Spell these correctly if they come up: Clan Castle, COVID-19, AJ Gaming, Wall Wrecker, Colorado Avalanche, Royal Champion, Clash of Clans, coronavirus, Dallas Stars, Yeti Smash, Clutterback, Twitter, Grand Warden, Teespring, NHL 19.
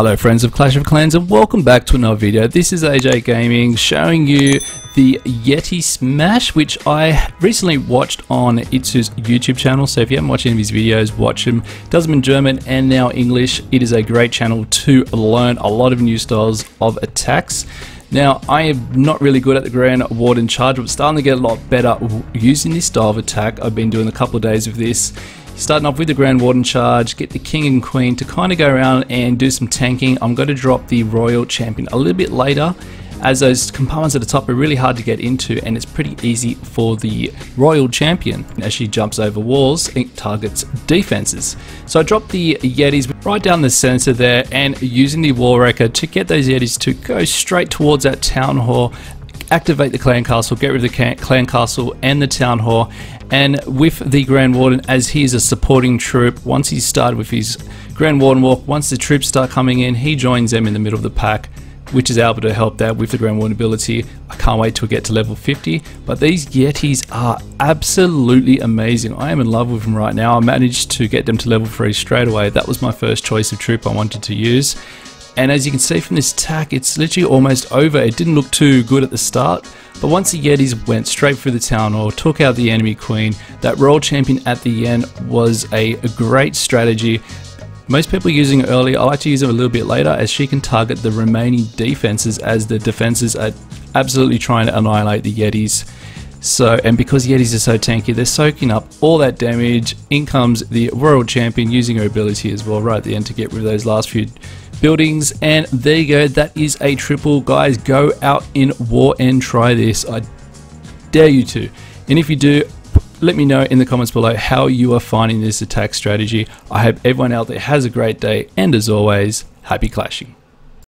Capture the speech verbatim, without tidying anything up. Hello friends of Clash of Clans and welcome back to another video. This is A J Gaming showing you the Yeti Smash, which I recently watched on Itsu's YouTube channel. So if you haven't watched any of his videos, watch him. Does them in German and now English. It is a great channel to learn a lot of new styles of attacks. Now, I am not really good at the Grand Warden charge, but starting to get a lot better using this style of attack. I've been doing a couple of days of this. Starting off with the Grand Warden charge, get the King and Queen to kind of go around and do some tanking. I'm going to drop the Royal Champion a little bit later, as those compartments at the top are really hard to get into and it's pretty easy for the Royal Champion as she jumps over walls and targets defenses. So I dropped the Yetis right down the center there and using the Wall Wrecker to get those Yetis to go straight towards that Town Hall, activate the Clan Castle, get rid of the Clan Castle and the Town Hall. And with the Grand Warden, as he is a supporting troop, once he's started with his Grand Warden walk, once the troops start coming in, he joins them in the middle of the pack, which is able to help that with the Grand Warden ability. I can't wait to get to level fifty, but these Yetis are absolutely amazing. I am in love with them right now. I managed to get them to level three straight away. That was my first choice of troop I wanted to use. And as you can see from this attack, it's literally almost over. It didn't look too good at the start, but once the Yetis went straight through the Town Hall, took out the enemy Queen, that Royal Champion at the end was a great strategy. Most people are using it early. I like to use it a little bit later as she can target the remaining defenses as the defenses are absolutely trying to annihilate the Yetis. So, and because Yetis are so tanky, they're soaking up all that damage. In comes the Royal Champion using her ability as well right at the end to get rid of those last few buildings. And there you go. That is a triple. Guys, go out in war and try this. I dare you to. And if you do, let me know in the comments below how you are finding this attack strategy. I hope everyone out there has a great day, and as always, happy clashing.